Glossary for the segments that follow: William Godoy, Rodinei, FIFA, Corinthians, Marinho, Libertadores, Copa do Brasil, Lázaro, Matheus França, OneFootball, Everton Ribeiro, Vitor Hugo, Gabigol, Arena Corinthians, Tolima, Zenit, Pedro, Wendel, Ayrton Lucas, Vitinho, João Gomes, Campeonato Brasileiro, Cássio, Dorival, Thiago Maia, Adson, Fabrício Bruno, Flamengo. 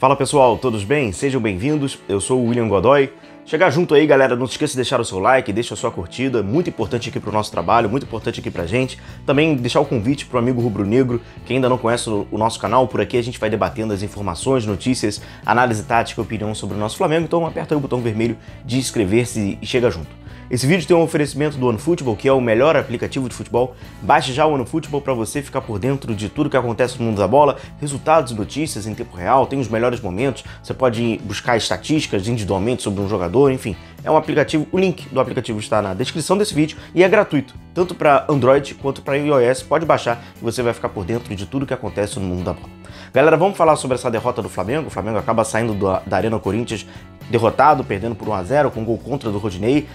Fala pessoal, todos bem? Sejam bem-vindos, eu sou o William Godoy. Chegar junto aí galera, não se esqueça de deixar o seu like, deixa a sua curtida, muito importante aqui pro nosso trabalho, muito importante aqui pra gente. Também deixar o convite pro amigo rubro-negro, que ainda não conhece o nosso canal, por aqui a gente vai debatendo as informações, notícias, análise tática, opinião sobre o nosso Flamengo, então aperta aí o botão vermelho de inscrever-se e chega junto. Esse vídeo tem um oferecimento do OneFootball, que é o melhor aplicativo de futebol. Baixe já o OneFootball para você ficar por dentro de tudo que acontece no mundo da bola, resultados e notícias em tempo real, tem os melhores momentos, você pode buscar estatísticas individualmente sobre um jogador, enfim. É um aplicativo, o link do aplicativo está na descrição desse vídeo e é gratuito, tanto para Android quanto para iOS, pode baixar e você vai ficar por dentro de tudo que acontece no mundo da bola. Galera, vamos falar sobre essa derrota do Flamengo. O Flamengo acaba saindo da Arena Corinthians derrotado, perdendo por 1 a 0 com um gol contra do Rodinei.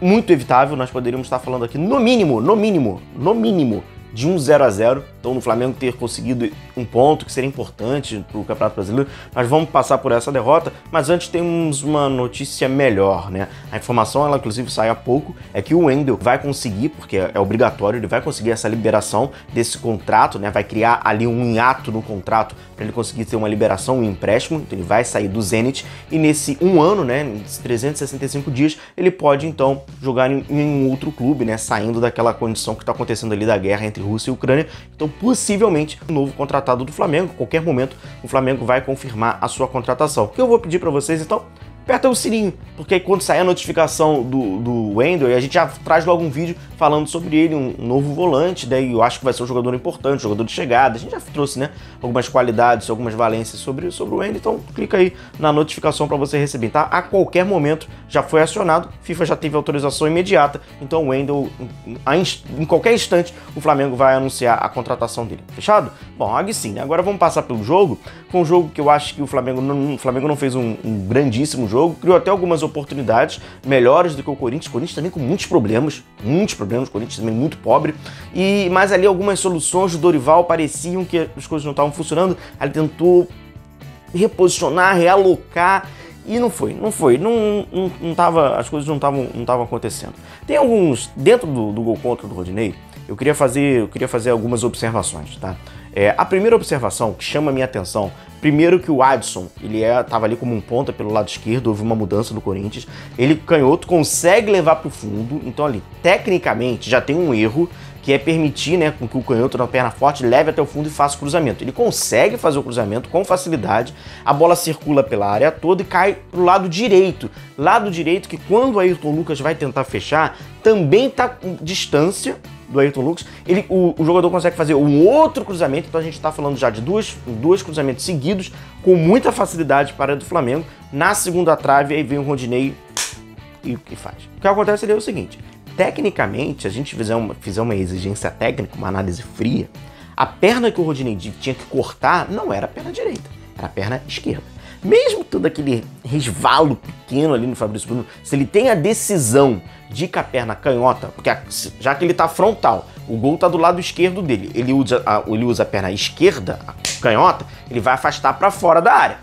Muito evitável, nós poderíamos estar falando aqui no mínimo, de um 0 a 0. Então, no Flamengo ter conseguido um ponto que seria importante para o Campeonato Brasileiro, nós vamos passar por essa derrota, mas antes temos uma notícia melhor, né? A informação, ela inclusive sai há pouco, é que o Wendel vai conseguir, porque é obrigatório, ele vai conseguir essa liberação desse contrato, né? Vai criar ali um hiato no contrato para ele conseguir ter uma liberação, um empréstimo, então ele vai sair do Zenit e nesse um ano, né, 365 dias, ele pode então jogar em um outro clube, né? Saindo daquela condição que está acontecendo ali da guerra entre Rússia e Ucrânia, então possivelmente um novo contratado do Flamengo, a qualquer momento o Flamengo vai confirmar a sua contratação. O que eu vou pedir para vocês então, aperta o sininho, porque aí quando sair a notificação do Wendel, a gente já traz logo um vídeo falando sobre ele, um novo volante, daí eu acho que vai ser um jogador importante, jogador de chegada, a gente já trouxe, né, algumas qualidades, algumas valências sobre o Wendel, então clica aí na notificação para você receber, tá? A qualquer momento já foi acionado, FIFA já teve autorização imediata, então o Wendel, em qualquer instante, o Flamengo vai anunciar a contratação dele, fechado? Bom, aí sim, né? Agora vamos passar pelo jogo, com um jogo que eu acho que o Flamengo não fez um grandíssimo jogo. Criou até algumas oportunidades melhores do que o Corinthians. O Corinthians também com muitos problemas, o Corinthians também muito pobre. Mas ali algumas soluções do Dorival pareciam que as coisas não estavam funcionando. Ele tentou reposicionar, realocar e as coisas não estavam acontecendo. Tem alguns, dentro do gol contra do Rodinei, eu queria fazer algumas observações, tá? A primeira observação que chama a minha atenção, primeiro que o Adson, ele estava ali como um ponta pelo lado esquerdo, houve uma mudança do Corinthians, ele canhoto consegue levar para o fundo, então ali tecnicamente já tem um erro, que é permitir, né, com que o canhoto na perna forte leve até o fundo e faça o cruzamento. Ele consegue fazer o cruzamento com facilidade, a bola circula pela área toda e cai para o lado direito que quando o Ayrton Lucas vai tentar fechar, também está com distância do Ayrton Lucas, o jogador consegue fazer um outro cruzamento, então a gente está falando já de dois cruzamentos seguidos com muita facilidade para a área do Flamengo, na segunda trave aí vem o Rodinei e o que faz? O que acontece ali é o seguinte, tecnicamente, a gente fizer uma exigência técnica, uma análise fria, a perna que o Rodinei tinha que cortar não era a perna direita, era a perna esquerda. Mesmo todo aquele resvalo pequeno ali no Fabrício Bruno, se ele tem a decisão de ir com a perna canhota, porque já que ele tá frontal, o gol tá do lado esquerdo dele, ele usa a perna esquerda, a canhota, ele vai afastar para fora da área.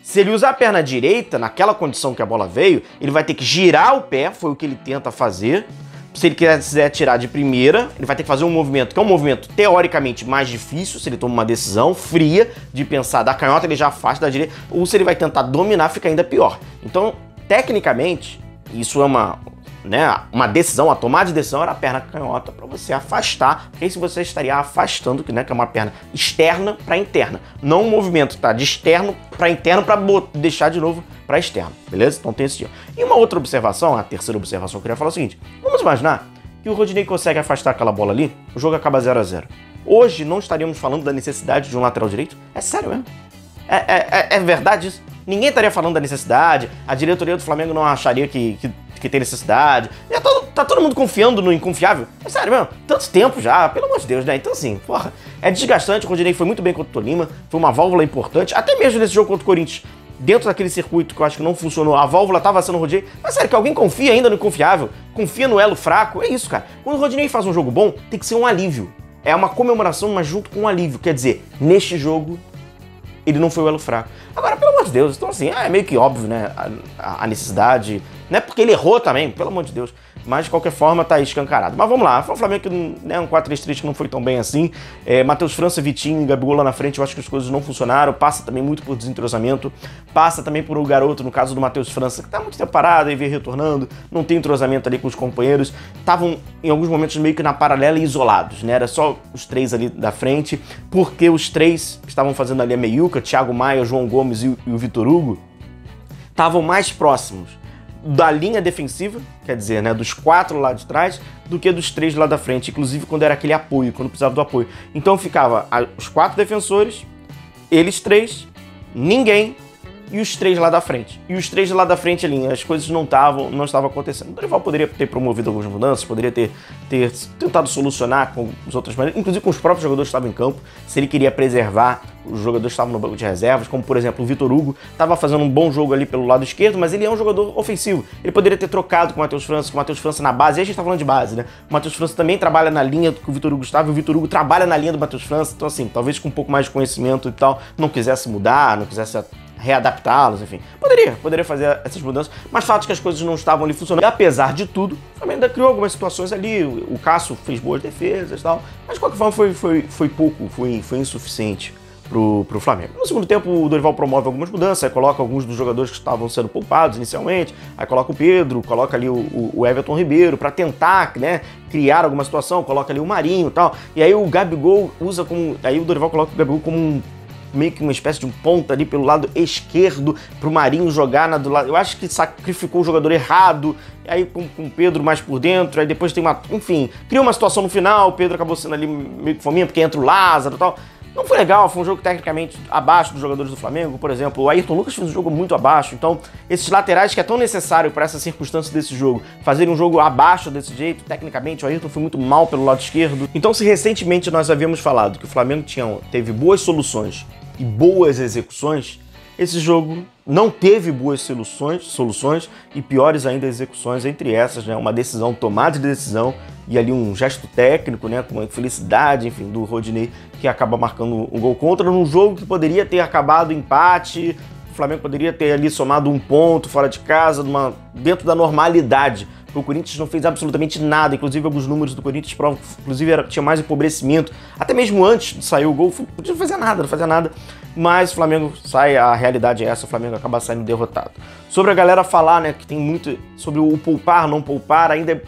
Se ele usar a perna direita, naquela condição que a bola veio, ele vai ter que girar o pé, foi o que ele tenta fazer. Se ele quiser tirar de primeira, ele vai ter que fazer um movimento, que é um movimento teoricamente mais difícil, se ele toma uma decisão fria de pensar da canhota, ele já afasta da direita, ou se ele vai tentar dominar, fica ainda pior. Então, tecnicamente, isso é uma decisão, a tomada de decisão era a perna canhota para você afastar, porque aí você estaria afastando, né, que é uma perna externa para interna, não um movimento, tá, de externo para interno para deixar de novo para externo, beleza? Então tem esse dia. E uma outra observação, a terceira observação que eu queria falar é o seguinte, vamos imaginar que o Rodinei consegue afastar aquela bola ali, o jogo acaba 0 a 0. Hoje não estaríamos falando da necessidade de um lateral direito? É sério mesmo? É verdade isso? Ninguém estaria falando da necessidade, a diretoria do Flamengo não acharia que tem necessidade. Tá todo mundo confiando no inconfiável. É sério mesmo, tanto tempo já, pelo amor de Deus, né? Então assim, porra, é desgastante, o Rodinei foi muito bem contra o Tolima, foi uma válvula importante, até mesmo nesse jogo contra o Corinthians, dentro daquele circuito que eu acho que não funcionou, a válvula tava sendo o Rodinei, mas sério, que alguém confia ainda no inconfiável, confia no elo fraco, é isso, cara. Quando o Rodinei faz um jogo bom, tem que ser um alívio, é uma comemoração, mas junto com um alívio, quer dizer, neste jogo, ele não foi o elo fraco. Agora, pelo amor de Deus, então assim, é meio que óbvio, né, a necessidade, né, porque ele errou também, pelo amor de Deus. mas de qualquer forma tá escancarado. Mas vamos lá, foi um Flamengo que, né, um 4-3-3 que não foi tão bem assim. Matheus França, Vitinho e Gabigol lá na frente, eu acho que as coisas não funcionaram. Passa também muito por desentrosamento, passa também por o garoto, no caso do Matheus França, que tá muito tempo parado e vem retornando, não tem entrosamento ali com os companheiros. Estavam em alguns momentos meio que na paralela e isolados, né? Era só os três ali da frente, porque os três estavam fazendo ali a meiuca, Thiago Maia, João Gomes e o Vitor Hugo, estavam mais próximos da linha defensiva, quer dizer, né, dos quatro lá de trás, do que dos três lá da frente, inclusive quando era aquele apoio, quando precisava do apoio. Então ficava os quatro defensores, eles três, ninguém, e os três lá da frente. E os três lá da frente ali, as coisas não estavam acontecendo. O Dorival poderia ter promovido algumas mudanças, poderia ter tentado solucionar com as outras maneiras, inclusive com os próprios jogadores que estavam em campo, se ele queria preservar os jogadores que estavam no banco de reservas, como por exemplo o Vitor Hugo, estava fazendo um bom jogo ali pelo lado esquerdo, mas ele é um jogador ofensivo. Ele poderia ter trocado com o Matheus França na base, e a gente está falando de base, né? O Matheus França também trabalha na linha do que o Vitor Hugo estava, e o Vitor Hugo trabalha na linha do Matheus França, então assim, talvez com um pouco mais de conhecimento e tal, não quisesse mudar, não quisesse readaptá-los, enfim. Poderia fazer essas mudanças, mas fato é que as coisas não estavam ali funcionando. E, apesar de tudo, o Flamengo ainda criou algumas situações ali, o Cássio fez boas defesas e tal, mas de qualquer forma foi pouco, foi insuficiente pro Flamengo. No segundo tempo, o Dorival promove algumas mudanças, aí coloca alguns dos jogadores que estavam sendo poupados inicialmente, aí coloca o Pedro, coloca ali o Everton Ribeiro para tentar, né, criar alguma situação, coloca ali o Marinho e tal, e aí o Gabigol usa como... Aí o Dorival coloca o Gabigol como um meio que uma espécie de um ponta ali pelo lado esquerdo, pro Marinho jogar do lado... Eu acho que sacrificou o jogador errado, aí com o Pedro mais por dentro, aí depois tem uma... Enfim, criou uma situação no final, o Pedro acabou sendo ali meio que fominha, porque entra o Lázaro e tal... Não foi legal, foi um jogo tecnicamente abaixo dos jogadores do Flamengo, por exemplo, o Ayrton Lucas fez um jogo muito abaixo, então esses laterais que é tão necessário para essa circunstância desse jogo, fazerem um jogo abaixo desse jeito, tecnicamente o Ayrton foi muito mal pelo lado esquerdo. Então se recentemente nós havíamos falado que o Flamengo teve boas soluções e boas execuções, esse jogo não teve boas soluções e piores ainda execuções, entre essas, né, uma decisão, tomada de decisão, e ali um gesto técnico, né, com uma infelicidade, enfim, do Rodinei, que acaba marcando um gol contra num jogo que poderia ter acabado empate, o Flamengo poderia ter ali somado um ponto fora de casa, dentro da normalidade. O Corinthians não fez absolutamente nada, inclusive alguns números do Corinthians provam que inclusive tinha mais empobrecimento, até mesmo antes de sair o gol, podia não fazer nada, mas o Flamengo sai, a realidade é essa, o Flamengo acaba saindo derrotado. Sobre a galera falar, né, que tem muito sobre o poupar, não poupar, ainda é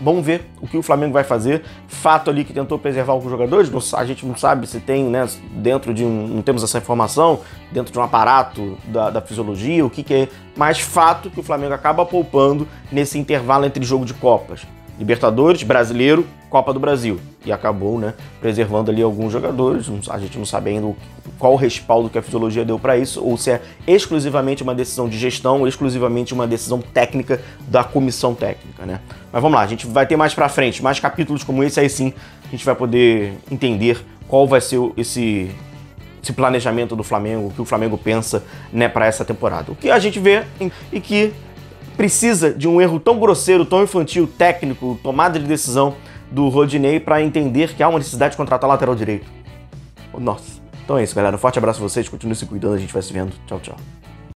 bom ver o que o Flamengo vai fazer, fato ali que tentou preservar alguns jogadores, a gente não sabe se tem, né, dentro de um, não temos essa informação, dentro de um aparato da fisiologia, o que é, mas fato que o Flamengo acaba poupando nesse intervalo entre jogo de Copas, Libertadores, Brasileiro, Copa do Brasil, e acabou, né, preservando ali alguns jogadores, a gente não sabe ainda qual o respaldo que a fisiologia deu para isso, ou se é exclusivamente uma decisão de gestão, exclusivamente uma decisão técnica da comissão técnica, né? Mas vamos lá, a gente vai ter mais pra frente, mais capítulos como esse, aí sim a gente vai poder entender qual vai ser esse planejamento do Flamengo, o que o Flamengo pensa, né, para essa temporada. O que a gente vê e que precisa de um erro tão grosseiro, tão infantil, técnico, tomada de decisão do Rodinei para entender que há uma necessidade de contratar lateral direito. Nossa. Então é isso, galera. Um forte abraço a vocês. Continue se cuidando. A gente vai se vendo. Tchau, tchau.